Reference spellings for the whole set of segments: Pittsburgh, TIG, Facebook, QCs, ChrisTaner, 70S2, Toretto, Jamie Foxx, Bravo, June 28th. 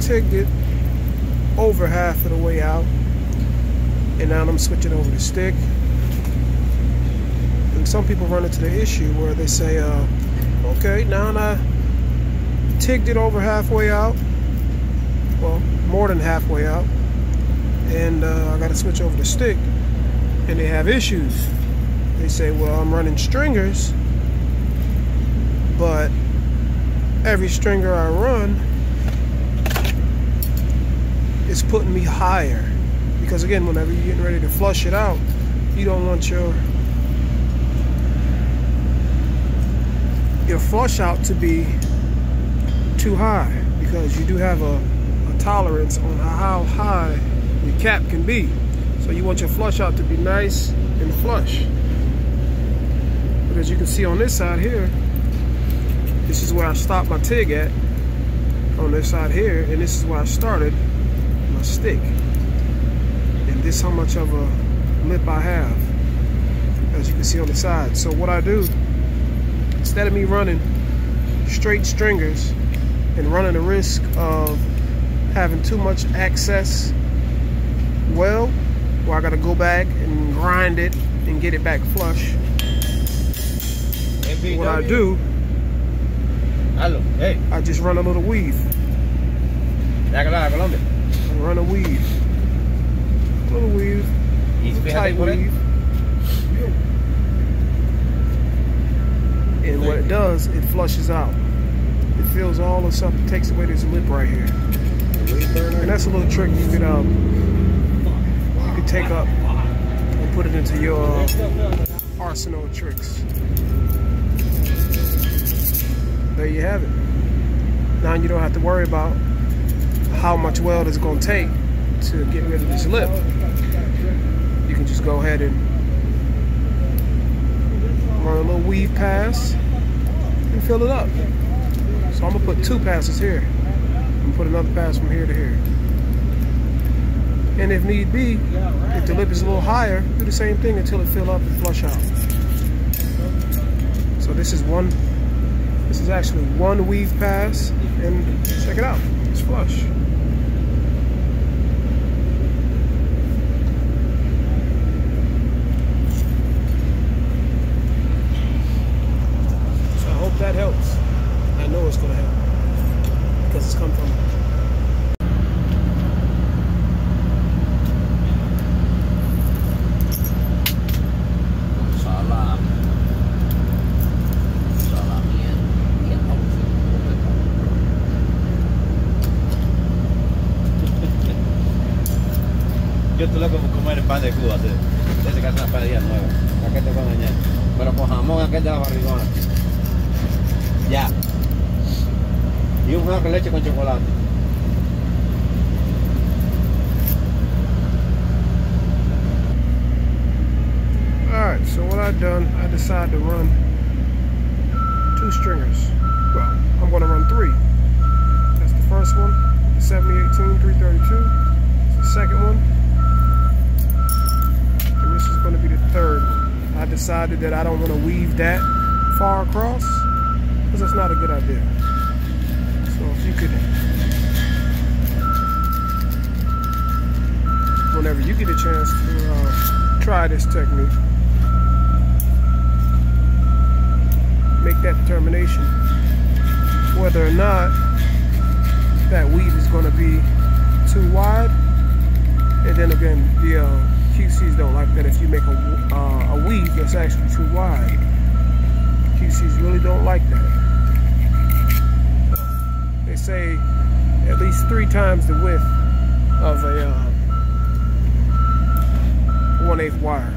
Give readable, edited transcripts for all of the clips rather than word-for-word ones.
ticket over half of the way out, and now I'm switching over to stick. And some people run into the issue where they say, okay, now I tigged it over halfway out, well, more than halfway out, and I got to switch over to stick, and they have issues. They say, well, I'm running stringers, but every stringer I run is putting me higher, because again, whenever you're getting ready to flush it out, you don't want your flush out to be too high, because you do have a tolerance on how high your cap can be. So you want your flush out to be nice and flush. But as you can see on this side here, this is where I stopped my TIG at, on this side here, and this is where I started my stick. And this is how much of a lip I have, as you can see on the side. So what I do, instead of me running straight stringers and running the risk of having too much access well, where I gotta go back and grind it and get it back flush, MPW. What I do, hello. Hey. I just run a little weave. I run a weave. A little weave. A tight weave. And what it does, it flushes out. It fills all this up and takes away this lip right here. And that's a little trick you could take up and put it into your arsenal of tricks. There you have it. Now you don't have to worry about how much weld it's going to take to get rid of this lip. You can just go ahead and run a little weave pass and fill it up. So I'm going to put two passes here. I'm going to put another pass from here to here. And if need be, if the lip is a little higher, do the same thing until it fills up and flush out. So this is actually one weave pass, and check it out, it's flush. So I hope that helps. I know it's gonna help, because it's come from yo estoy loco por comer el pan de Cuba, desde que hace una paella nueva, acá te va a dañar, pero con jamón aquel de la barrigona, ya, y un jamón con leche con chocolate. Alright, so what I've done, I decided to run two stringers, well, I'm going to run three. That's the first one, the 7018 332, the second one, going to be the third one. I decided that I don't want to weave that far across, because that's not a good idea. So if you could, whenever you get a chance to try this technique, make that determination whether or not that weave is going to be too wide. And then again, the QCs don't like that if you make a weave that's actually too wide. QCs really don't like that. They say at least 3 times the width of a 1/8 wire.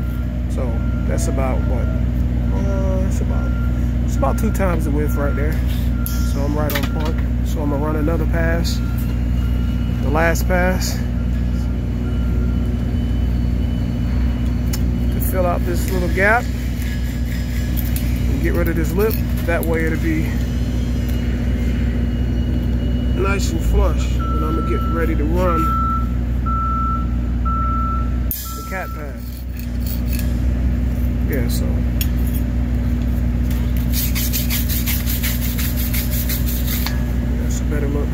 So that's about what? It's about 2 times the width right there. So I'm right on point. So I'm gonna run another pass. The last pass. Fill out this little gap and get rid of this lip. That way it'll be nice and flush. And I'm gonna get ready to run the cat pass. Yeah, so that's a better look.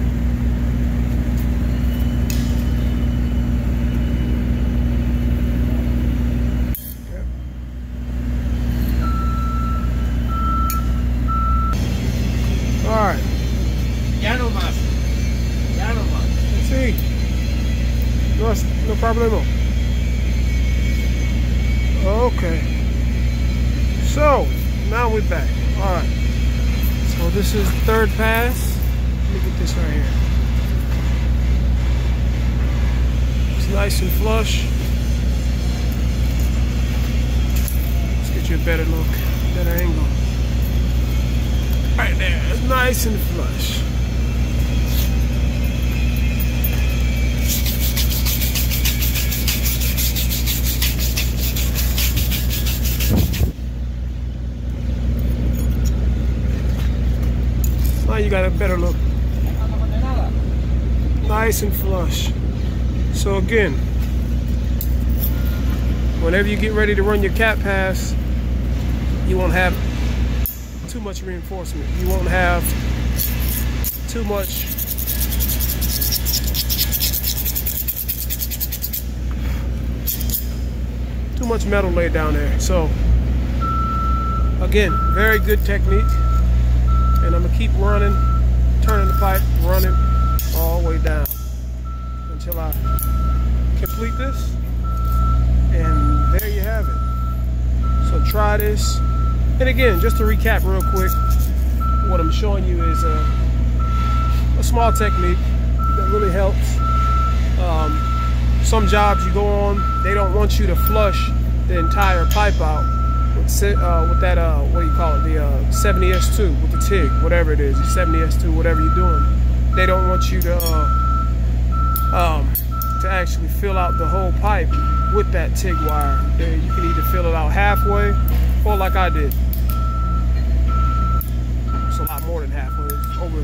problemo. Okay, so now we're back. All right, so this is third pass. Look at this right here. It's nice and flush. Let's get you a better look, better angle. Right there, it's nice and flush. Now you got a better look. Nice and flush. So again, whenever you get ready to run your cat pass, you won't have too much reinforcement. You won't have too much metal laid down there. So again, very good technique. And I'm gonna keep running, turning the pipe, running all the way down until I complete this. And there you have it. So try this. And again, just to recap real quick, what I'm showing you is a small technique that really helps. Some jobs you go on, they don't want you to flush the entire pipe out with that, what do you call it, the 70S2 with the TIG, whatever it is, the 70S2, whatever you're doing. They don't want you to actually fill out the whole pipe with that TIG wire. You can either fill it out halfway or like I did. It's a lot more than halfway. It's over,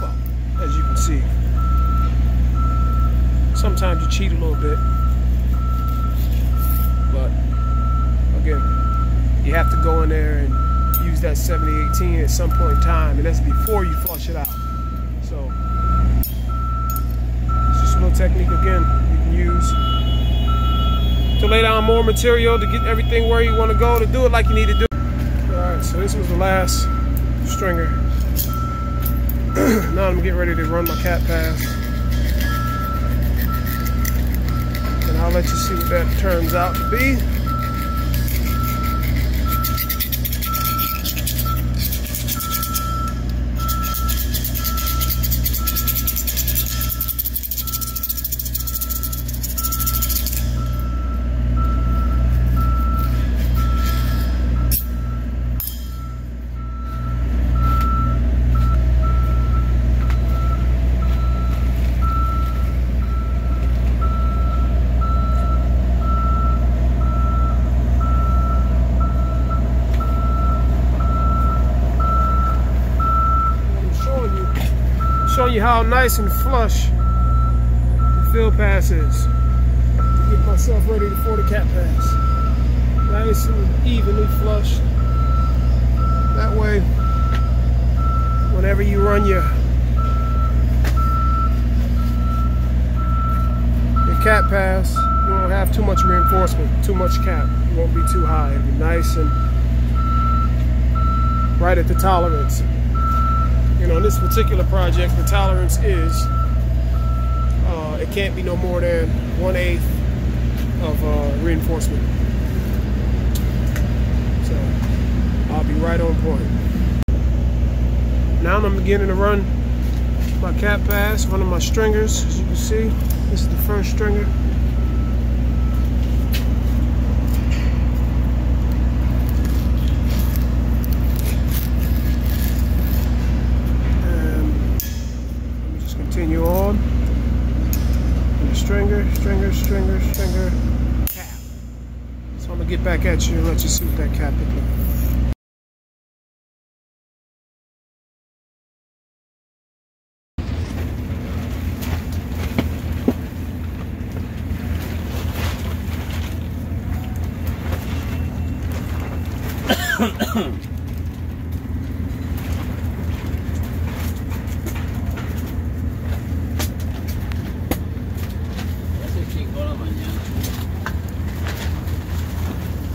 well, as you can see. Sometimes you cheat a little bit, but again, you have to go in there and use that 7018 at some point in time, and that's before you flush it out. So it's just a little technique again you can use to lay down more material, to get everything where you want to go, to do it like you need to do. Alright, so this was the last stringer. Now I'm getting ready to run my cat pass, and I'll let you see what that turns out to be. You how nice and flush the field pass is. To get myself ready for the cat pass. Nice and evenly flush. That way, whenever you run your cat pass, you won't have too much reinforcement, too much cap. It won't be too high. It'll be nice and right at the tolerance. You know, in this particular project, the tolerance is, it can't be no more than 1/8 of reinforcement. So, I'll be right on point. Now I'm beginning to run my cat pass, running my stringers. As you can see, this is the first stringer. Continue on. And the stringer, cap. So I'm gonna get back at you and let you see what that cap is like.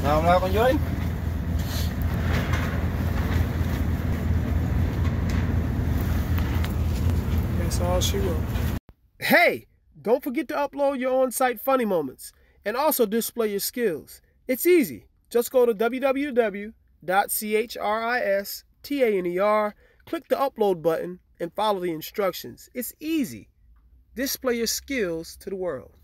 Vamos lá con Joy. That's all she wrote. Hey, Don't forget to upload your on-site funny moments and also display your skills. It's easy. Just go to www.christaner, click the upload button, and follow the instructions. It's easy. Display your skills to the world.